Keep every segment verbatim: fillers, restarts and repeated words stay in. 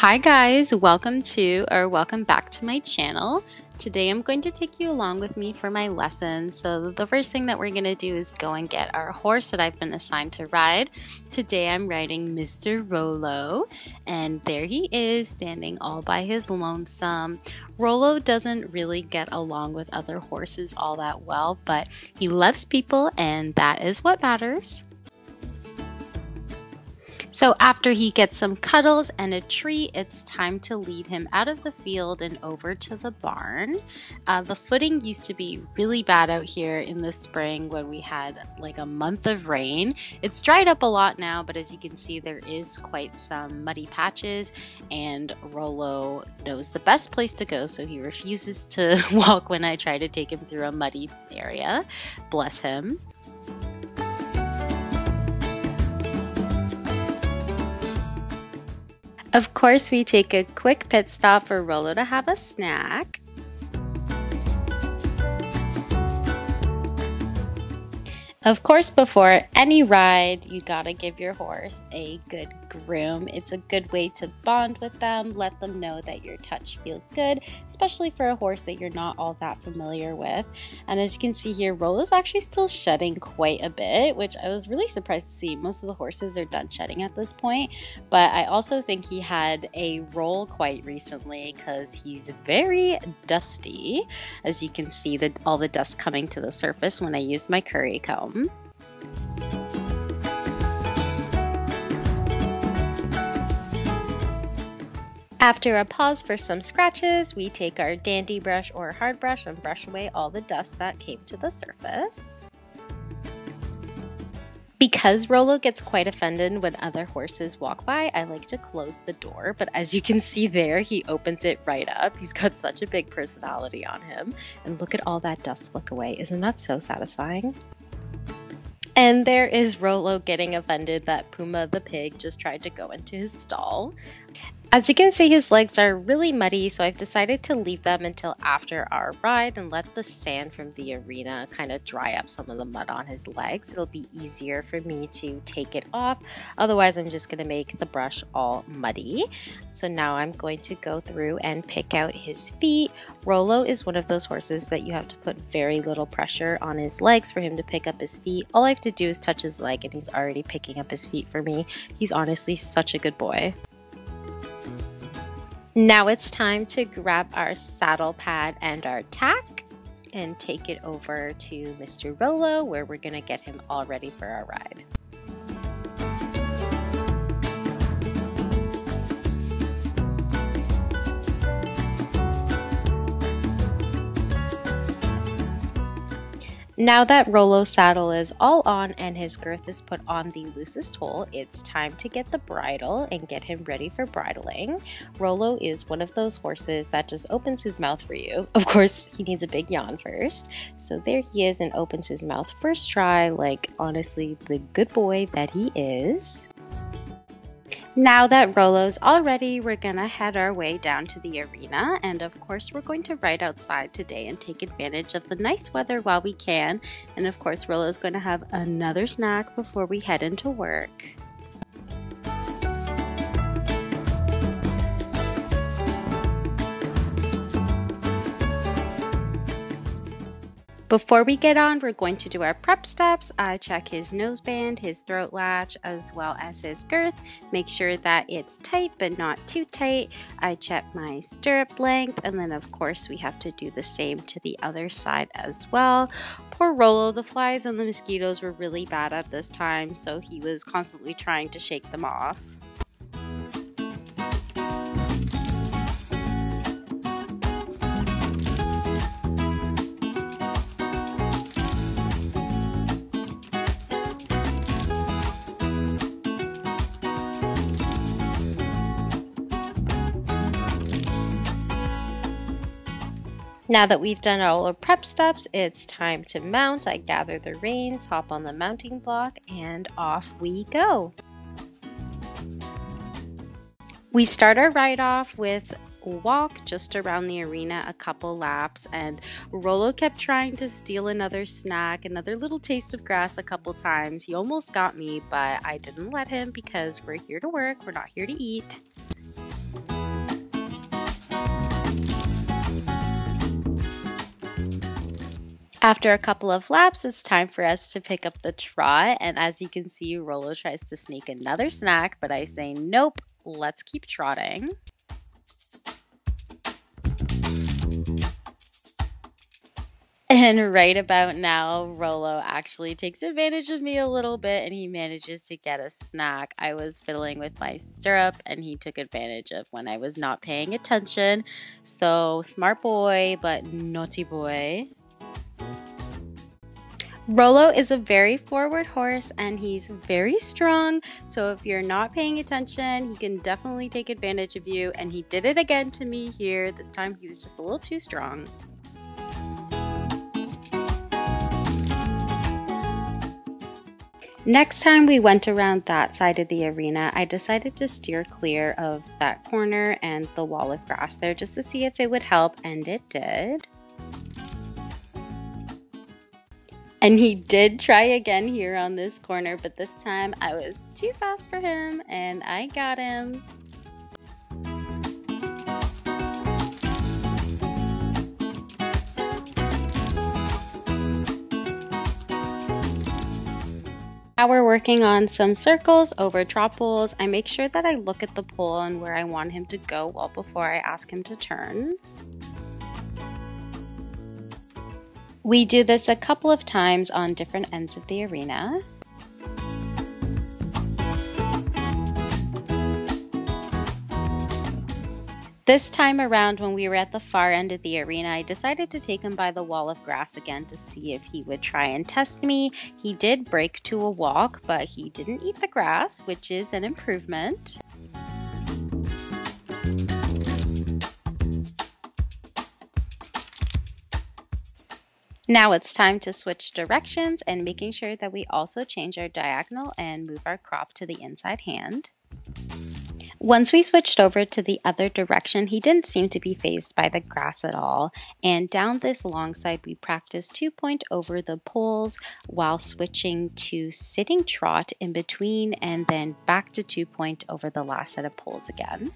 Hi guys, welcome to or welcome back to my channel. Today I'm going to take you along with me for my lesson. So the first thing that we're going to do is go and get our horse that I've been assigned to ride. Today I'm riding Mister Rolo, and there he is standing all by his lonesome. Rolo doesn't really get along with other horses all that well, but he loves people and that is what matters. So after he gets some cuddles and a treat, it's time to lead him out of the field and over to the barn. Uh, the footing used to be really bad out here in the spring when we had like a month of rain. It's dried up a lot now, but as you can see, there is quite some muddy patches, and Rolo knows the best place to go, so he refuses to walk when I try to take him through a muddy area. Bless him. Of course, we take a quick pit stop for Rolo to have a snack. Of course, before any ride, you gotta give your horse a good groom. It's a good way to bond with them, let them know that your touch feels good, especially for a horse that you're not all that familiar with. And as you can see here, Rolo's actually still shedding quite a bit, which I was really surprised to see. Most of the horses are done shedding at this point, but I also think he had a roll quite recently because he's very dusty. As you can see, the, all the dust coming to the surface when I used my curry comb. After a pause for some scratches, we take our dandy brush or hard brush and brush away all the dust that came to the surface. Because Rolo gets quite offended when other horses walk by, I like to close the door, but as you can see there, he opens it right up. He's got such a big personality on him. And look at all that dust flick away. Isn't that so satisfying? And there is Rolo getting offended that Puma the pig just tried to go into his stall. As you can see, his legs are really muddy, so I've decided to leave them until after our ride and let the sand from the arena kind of dry up some of the mud on his legs. It'll be easier for me to take it off. Otherwise, I'm just going to make the brush all muddy. So now I'm going to go through and pick out his feet. Rolo is one of those horses that you have to put very little pressure on his legs for him to pick up his feet. All I have to do is touch his leg and he's already picking up his feet for me. He's honestly such a good boy. Now it's time to grab our saddle pad and our tack and take it over to Mister Rolo, where we're going to get him all ready for our ride. Now that Rolo's saddle is all on and his girth is put on the loosest hole, it's time to get the bridle and get him ready for bridling. Rolo is one of those horses that just opens his mouth for you. Of course, he needs a big yawn first. So there he is and opens his mouth first try, like honestly the good boy that he is. Now that Rolo's all ready, we're gonna head our way down to the arena, and of course we're going to ride outside today and take advantage of the nice weather while we can. And of course Rolo's going to have another snack before we head into work. Before we get on, we're going to do our prep steps. I check his noseband, his throat latch, as well as his girth. Make sure that it's tight, but not too tight. I check my stirrup length, and then of course we have to do the same to the other side as well. Poor Rolo, the flies and the mosquitoes were really bad at this time, so he was constantly trying to shake them off. Now that we've done all our prep steps, it's time to mount. I gather the reins, hop on the mounting block, and off we go. We start our ride off with walk just around the arena a couple laps, and Rolo kept trying to steal another snack, another little taste of grass a couple times. He almost got me, but I didn't let him because we're here to work, we're not here to eat. After a couple of laps, it's time for us to pick up the trot, and as you can see, Rolo tries to sneak another snack, but I say nope, let's keep trotting. And right about now, Rolo actually takes advantage of me a little bit and he manages to get a snack. I was fiddling with my stirrup and he took advantage of when I was not paying attention. So smart boy, but naughty boy. Rolo is a very forward horse and he's very strong, so if you're not paying attention, he can definitely take advantage of you, and he did it again to me here. This time he was just a little too strong. Next time we went around that side of the arena, I decided to steer clear of that corner and the wall of grass there just to see if it would help, and it did. And he did try again here on this corner, but this time I was too fast for him and I got him. Now we're working on some circles over drop poles. I make sure that I look at the pole and where I want him to go well before I ask him to turn. We do this a couple of times on different ends of the arena. This time around, when we were at the far end of the arena, I decided to take him by the wall of grass again to see if he would try and test me. He did break to a walk, but he didn't eat the grass, which is an improvement. Now it's time to switch directions and making sure that we also change our diagonal and move our crop to the inside hand. Once we switched over to the other direction, he didn't seem to be fazed by the grass at all. And down this long side, we practiced two-point over the poles while switching to sitting trot in between and then back to two-point over the last set of poles again.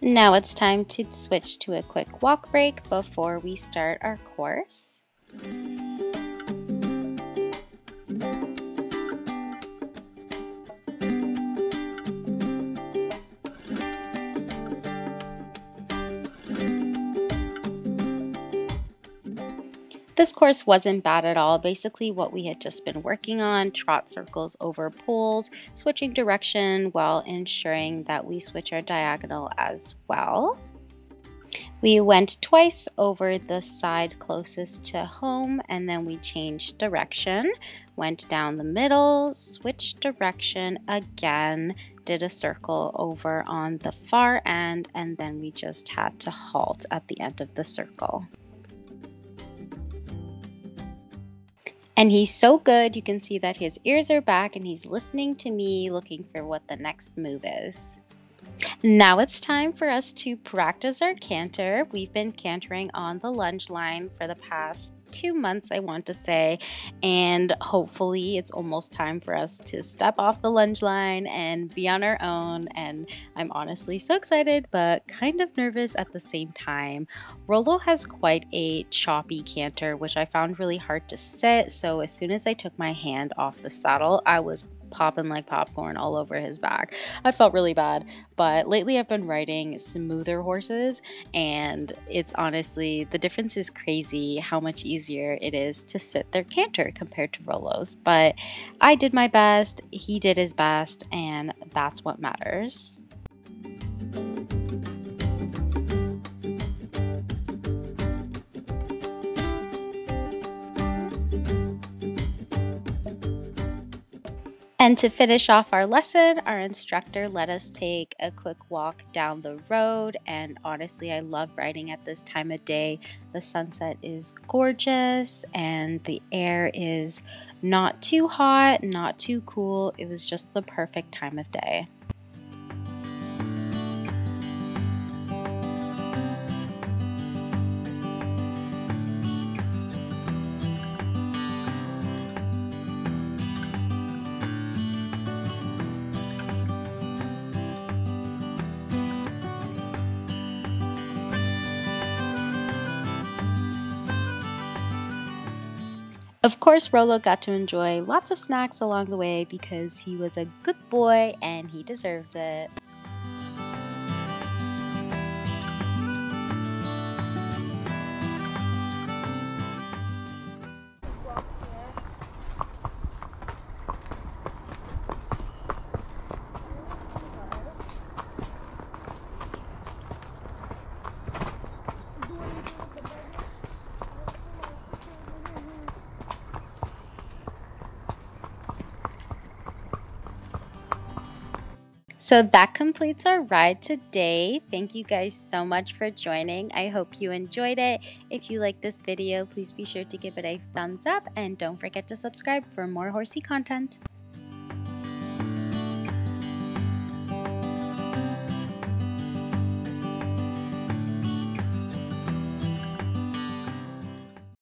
Now it's time to switch to a quick walk break before we start our course. This course wasn't bad at all. Basically what we had just been working on: trot circles over poles, switching direction while ensuring that we switch our diagonal as well. We went twice over the side closest to home and then we changed direction, went down the middle, switched direction again, did a circle over on the far end, and then we just had to halt at the end of the circle. And he's so good, you can see that his ears are back and he's listening to me, looking for what the next move is. Now it's time for us to practice our canter. We've been cantering on the lunge line for the past two months, I want to say, and hopefully it's almost time for us to step off the lunge line and be on our own. And I'm honestly so excited, but kind of nervous at the same time. Rolo has quite a choppy canter, which I found really hard to sit. So as soon as I took my hand off the saddle, I was popping like popcorn all over his back. I felt really bad, but lately I've been riding smoother horses and it's honestly, the difference is crazy how much easier it is to sit their canter compared to Rolo's. But I did my best, he did his best, and that's what matters. And to finish off our lesson, our instructor let us take a quick walk down the road, and honestly, I love riding at this time of day. The sunset is gorgeous and the air is not too hot, not too cool. It was just the perfect time of day. Of course, Rolo got to enjoy lots of snacks along the way because he was a good boy and he deserves it. So that completes our ride today. Thank you guys so much for joining. I hope you enjoyed it. If you like this video, please be sure to give it a thumbs up and don't forget to subscribe for more horsey content.